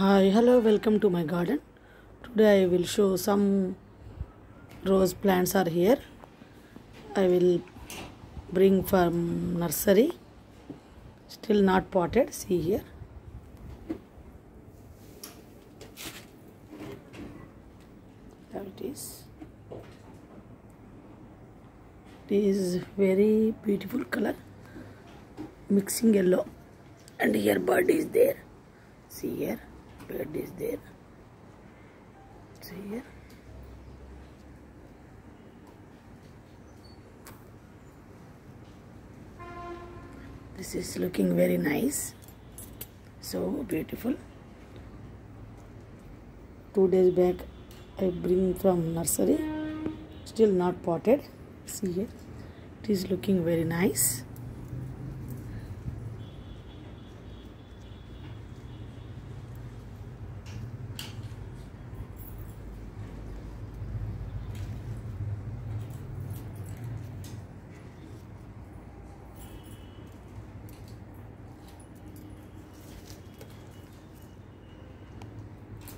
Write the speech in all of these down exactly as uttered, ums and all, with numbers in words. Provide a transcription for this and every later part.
Hi, hello, welcome to my garden. Today I will show some rose plants are here. I will bring from nursery, still not potted. See here, there it is. It is very beautiful color, mixing yellow, and here bird is there. See here, bird is there. See here. This is looking very nice. So beautiful. Two days back I bring from nursery. Still not potted. See here. It is looking very nice.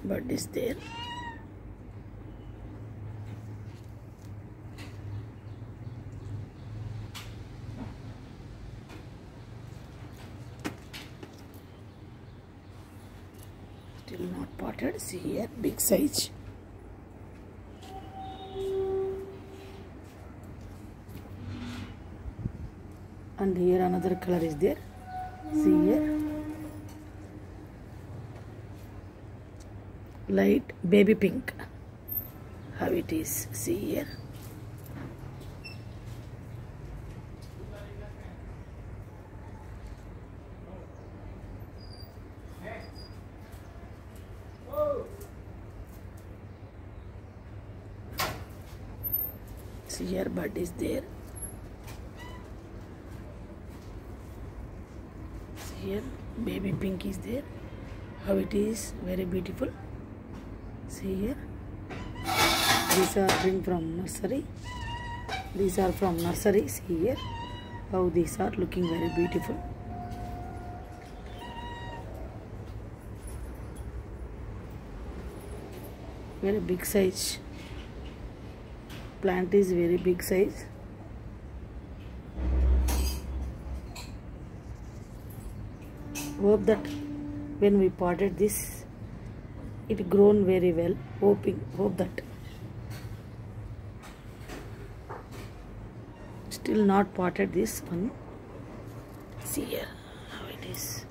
Bird is there. Still not potted. See here, big size. And here another color is there. See here. Light baby pink, how it is. See here, see here, bird is there. See here, baby pink is there, how it is, very beautiful. See here, these are bring from nursery. These are from nursery. See here, how these are looking very beautiful. Very big size. Plant is very big size. Hope that when we potted this, it grown very well. Hoping, hope that. Still not potted this one. See here how it is.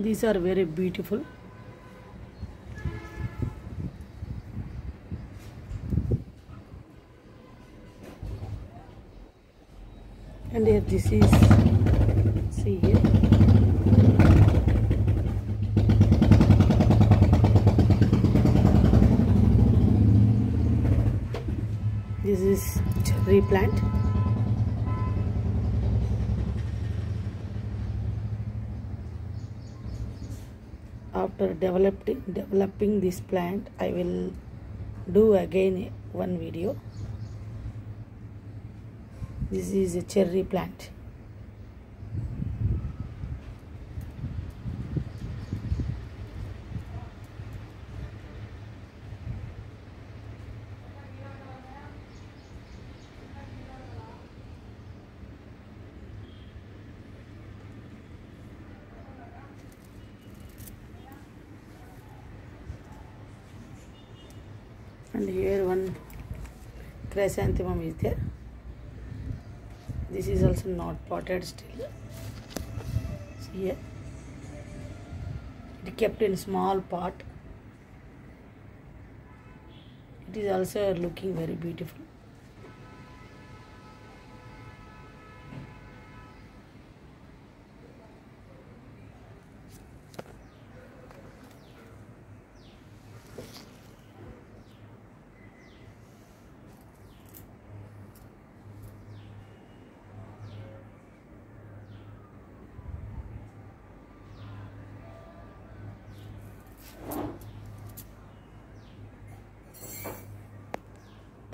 These are very beautiful. And here this is, see here. This is cherry plant. After developing developing this plant, I will do again one video. This is a cherry plant. And here one chrysanthemum is there. This is also not potted still. See here. It kept in small pot. It is also looking very beautiful.